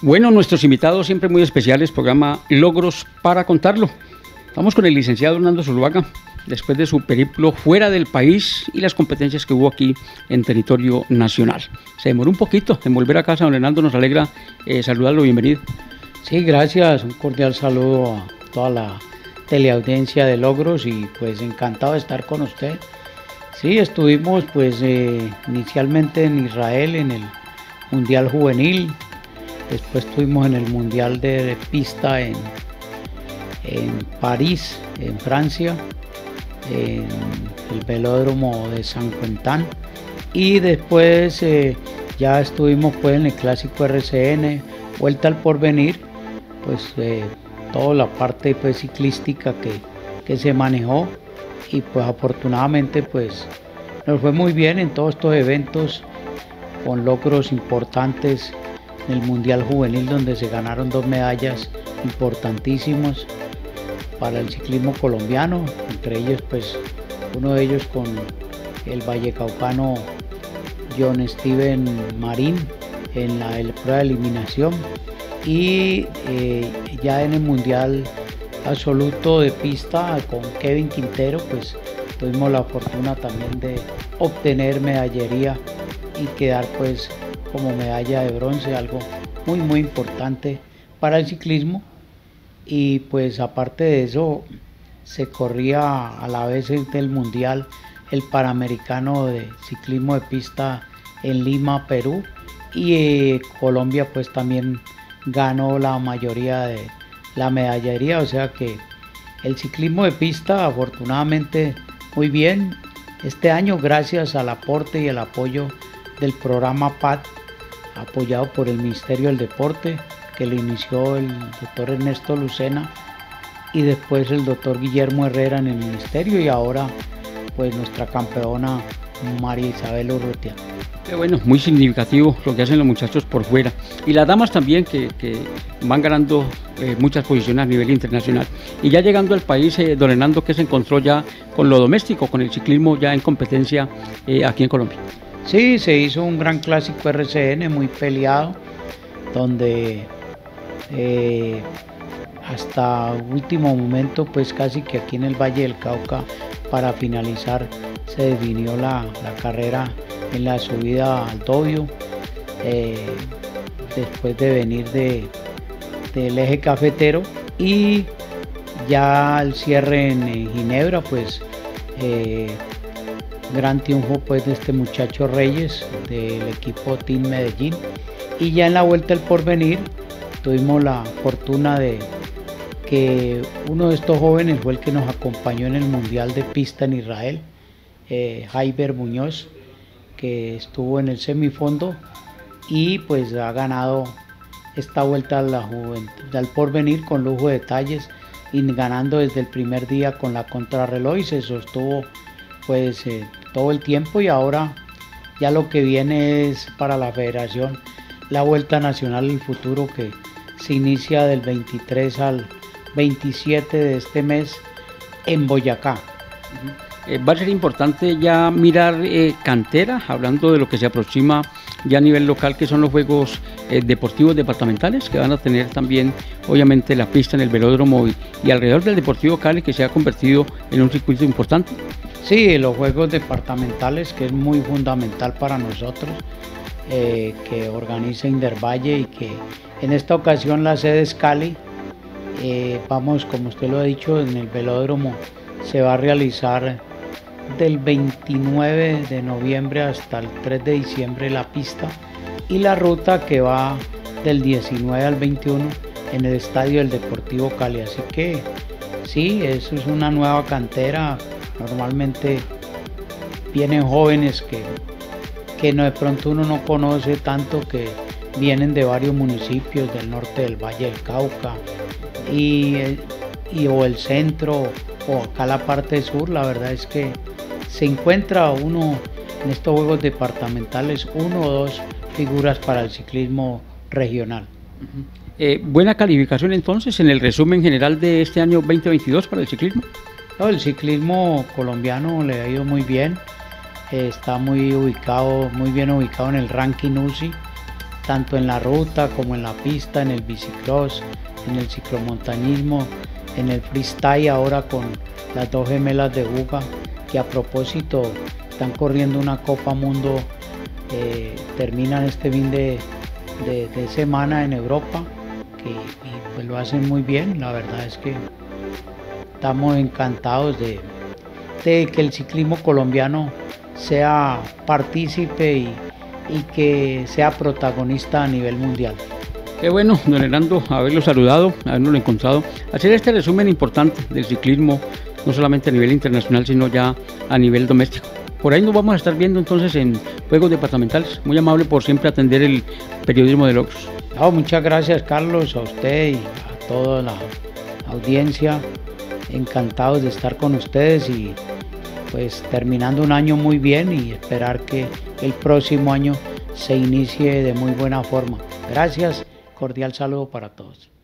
Bueno, nuestros invitados siempre muy especiales, programa Logros para Contarlo. Vamos con el licenciado Hernando Zuluaga, después de su periplo fuera del país y las competencias que hubo aquí en territorio nacional. Se demoró un poquito en volver a casa, don Hernando, nos alegra saludarlo, bienvenido. Sí, gracias, un cordial saludo a toda la teleaudiencia de Logros y pues encantado de estar con usted. Sí, estuvimos pues inicialmente en Israel en el Mundial Juvenil, después estuvimos en el Mundial de Pista en París, en Francia, en el velódromo de San Quentin y después ya estuvimos pues en el Clásico RCN, Vuelta al Porvenir, pues toda la parte pues, ciclística que se manejó y pues afortunadamente pues nos fue muy bien en todos estos eventos con logros importantes en el Mundial Juvenil donde se ganaron dos medallas importantísimas para el ciclismo colombiano, entre ellos pues uno de ellos con el vallecaucano John Steven Marín en la prueba de eliminación y ya en el Mundial Absoluto de Pista con Kevin Quintero pues tuvimos la fortuna también de obtener medallería y quedar pues como medalla de bronce, algo muy muy importante para el ciclismo. Y pues aparte de eso se corría a la vez del mundial el Panamericano de Ciclismo de Pista en Lima, Perú, y Colombia pues también ganó la mayoría de la medallería, o sea que el ciclismo de pista afortunadamente muy bien este año gracias al aporte y el apoyo del programa PAD apoyado por el Ministerio del Deporte, que lo inició el doctor Ernesto Lucena y después el doctor Guillermo Herrera en el ministerio y ahora pues nuestra campeona María Isabel Urrutia. Qué bueno, muy significativo lo que hacen los muchachos por fuera y las damas también que van ganando muchas posiciones a nivel internacional. Y ya llegando al país, don Hernando, ¿qué se encontró ya con lo doméstico, con el ciclismo ya en competencia aquí en Colombia? Sí, se hizo un gran clásico RCN muy peleado donde hasta último momento pues casi que aquí en el Valle del Cauca para finalizar se definió la carrera en la subida al Dobio después de venir del eje cafetero y ya al cierre en Ginebra pues gran triunfo pues de este muchacho Reyes del equipo Team Medellín y ya en la Vuelta al Porvenir tuvimos la fortuna de que uno de estos jóvenes fue el que nos acompañó en el Mundial de Pista en Israel, Jaiber Muñoz, que estuvo en el semifondo y pues ha ganado esta Vuelta a la Juventud al Porvenir con lujo de detalles y ganando desde el primer día con la contrarreloj y se sostuvo pues todo el tiempo y ahora ya lo que viene es para la federación la Vuelta Nacional del Futuro que se inicia del 23 al 27 de este mes en Boyacá. Va a ser importante ya mirar cantera, hablando de lo que se aproxima ya a nivel local, que son los Juegos Deportivos Departamentales, que van a tener también, obviamente, la pista en el velódromo y alrededor del Deportivo Cali, que se ha convertido en un circuito importante. Sí, los Juegos Departamentales, que es muy fundamental para nosotros, que organiza Indervalle y que en esta ocasión la sede es Cali. Vamos, como usted lo ha dicho, en el velódromo se va a realizar del 29 de noviembre hasta el 3 de diciembre la pista y la ruta que va del 19 al 21 en el estadio del Deportivo Cali. Así que sí, eso es una nueva cantera. Normalmente vienen jóvenes que no, de pronto uno no conoce tanto, que vienen de varios municipios del norte del Valle del Cauca y o el centro o acá la parte sur. La verdad es que se encuentra uno en estos juegos departamentales uno o dos figuras para el ciclismo regional. ¿Buena calificación entonces en el resumen general de este año 2022 para el ciclismo? No, el ciclismo colombiano le ha ido muy bien, está muy bien ubicado en el ranking UCI, tanto en la ruta como en la pista, en el bicicross, en el ciclomontañismo, en el freestyle ahora con las dos gemelas de Buga, que a propósito están corriendo una Copa Mundo, terminan este fin de semana en Europa, y pues lo hacen muy bien. La verdad es que estamos encantados de que el ciclismo colombiano sea partícipe y que sea protagonista a nivel mundial. Qué bueno, don Hernando, haberlo saludado, habernos encontrado, hacer este resumen importante del ciclismo, no solamente a nivel internacional, sino ya a nivel doméstico. Por ahí nos vamos a estar viendo entonces en Juegos Departamentales. Muy amable por siempre atender el periodismo de Logros. No, muchas gracias, Carlos, a usted y a toda la audiencia. Encantados de estar con ustedes y pues terminando un año muy bien y esperar que el próximo año se inicie de muy buena forma. Gracias, cordial saludo para todos.